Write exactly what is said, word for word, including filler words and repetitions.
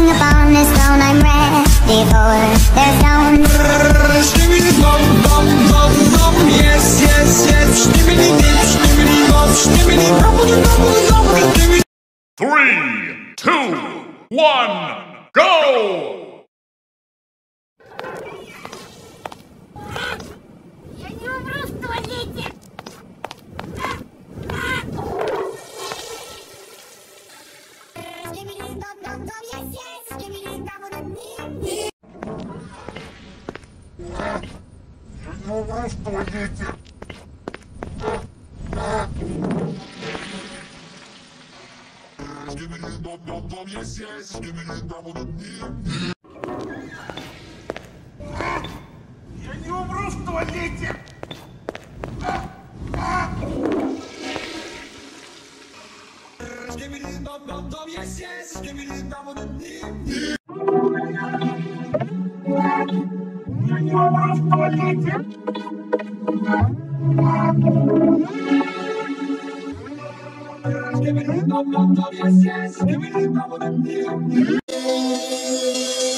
Standing upon this throne, I'm ready for their stone. Stimmy bum bum bum bum, yes yes yes. Stimmy dip, stimmy bum, stimmy bum bum bum. Three, two, one, go! Я не умру в туалете! Я не умру в туалете! Give me the love, love, love, yes, yes. Give me the love, love, love, love.